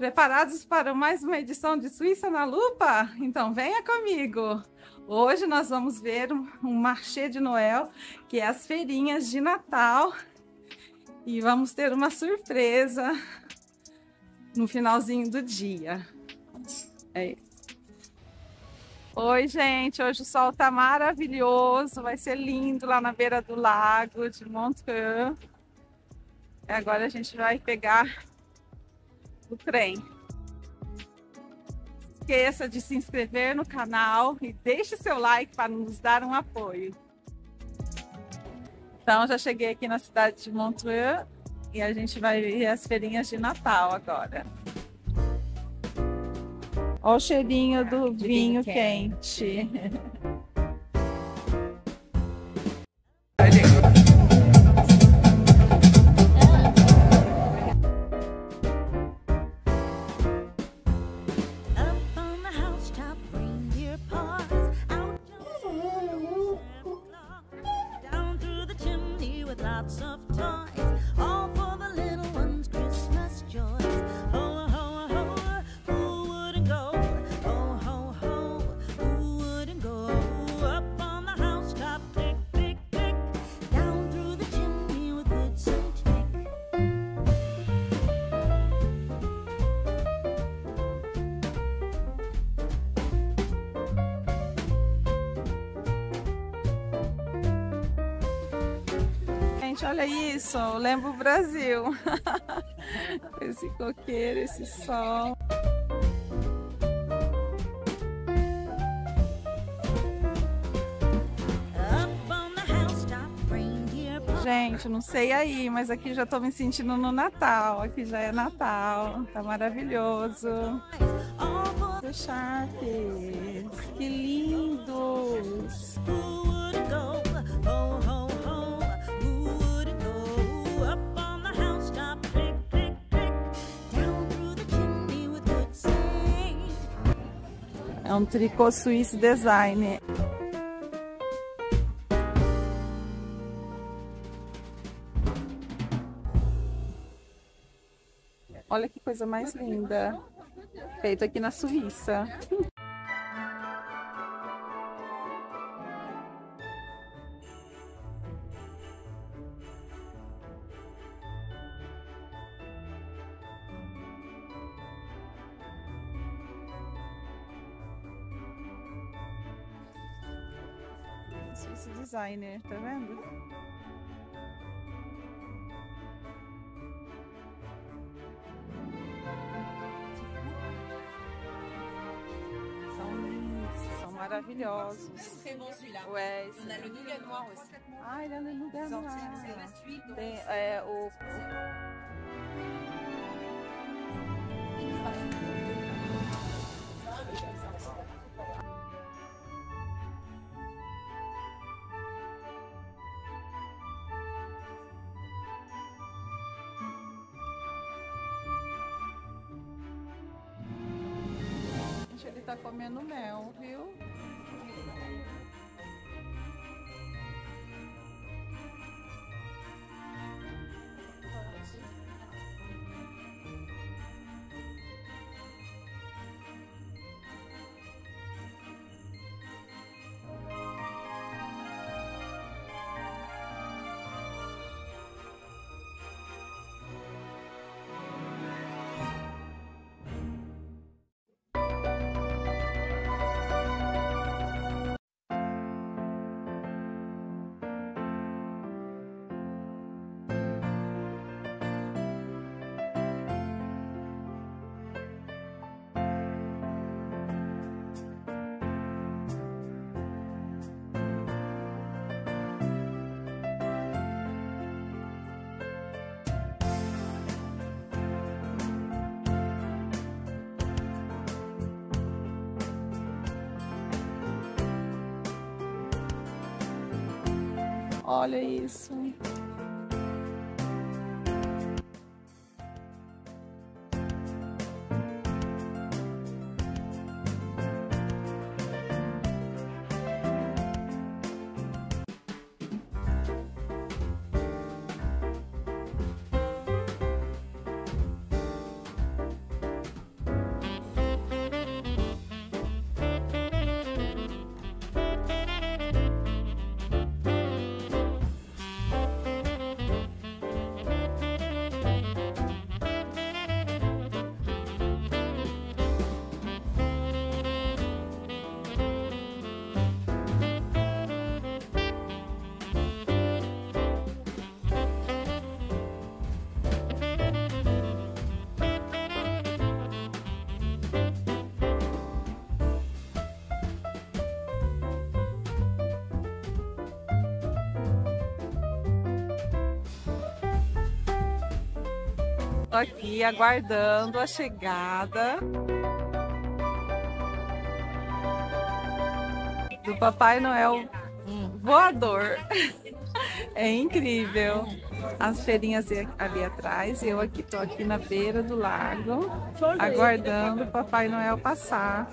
Preparados para mais uma edição de Suíça na Lupa? Então venha comigo! Hoje nós vamos ver um Marché de Noel, que é as feirinhas de Natal. E vamos ter uma surpresa no finalzinho do dia. É isso. Oi, gente! Hoje o sol tá maravilhoso, vai ser lindo lá na beira do lago de Montreux. E agora a gente vai pegar o trem. Não esqueça de se inscrever no canal e deixe seu like para nos dar um apoio. Então já cheguei aqui na cidade de Montreux e a gente vai ver as feirinhas de Natal agora. Olha o cheirinho do vinho quente. Olha isso, lembra o Brasil. Esse coqueiro, esse sol. Gente, não sei aí, mas aqui já estou me sentindo no Natal. Aqui já é Natal, tá maravilhoso. Os Sharpies, que lindos. É um tricô suíço design. Olha que coisa mais linda. Feito aqui na Suíça. Esse designer, tá vendo? São lindos, são maravilhosos. Ué, esse... Ah, ele é no lugar noir. Tem Ele tá comendo mel, viu? Olha isso. Tô aqui aguardando a chegada do Papai Noel voador. É incrível. As feirinhas ali atrás, eu aqui tô aqui na beira do lago, aguardando o Papai Noel passar.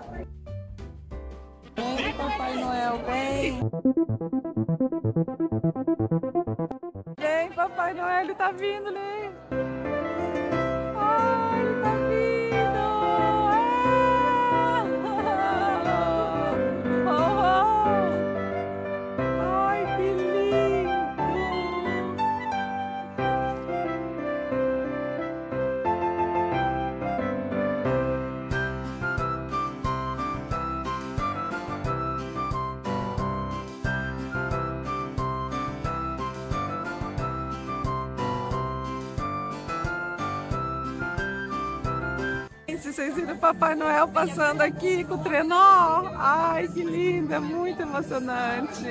Vem, Papai Noel, vem! Vem, Papai Noel, ele tá vindo, né? Ai, ele tá vindo! Ah! Oh, oh! Ai, que vocês viram o Papai Noel passando aqui com o trenó? Ai, que lindo, é muito emocionante.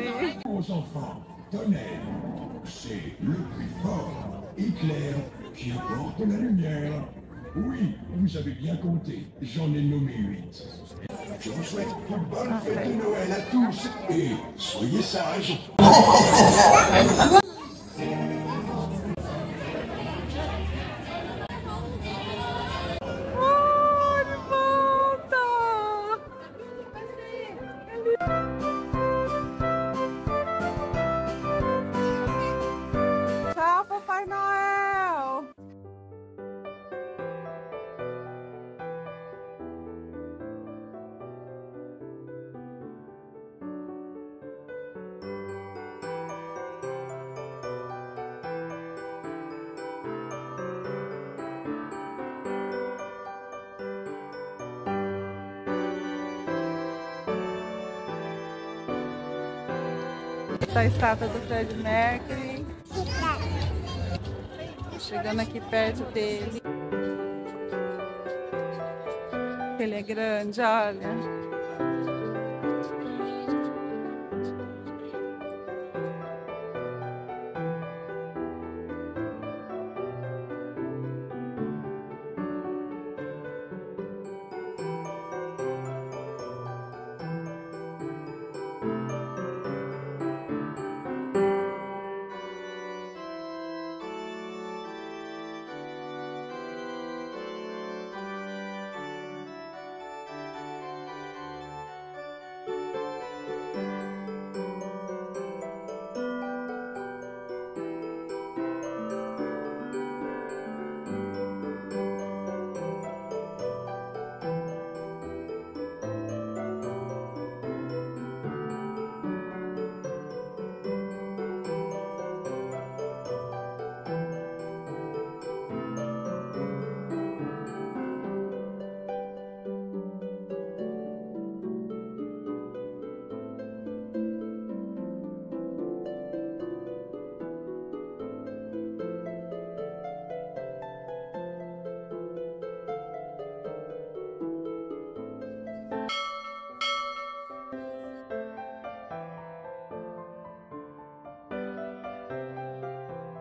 Da estátua do Fred Mercury. Chegando aqui perto dele. Ele é grande, olha.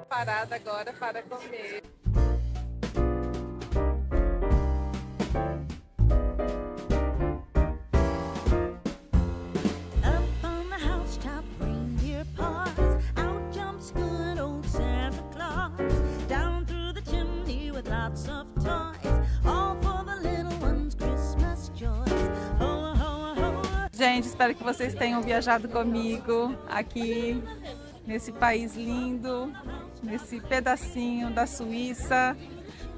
Parada agora para comer. Gente, espero que vocês tenham viajado comigo aqui nesse país lindo, nesse pedacinho da Suíça.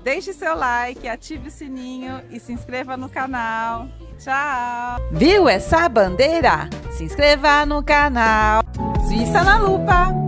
Deixe seu like, ative o sininho e se inscreva no canal. Tchau! Viu essa bandeira? Se inscreva no canal Suíça na Lupa!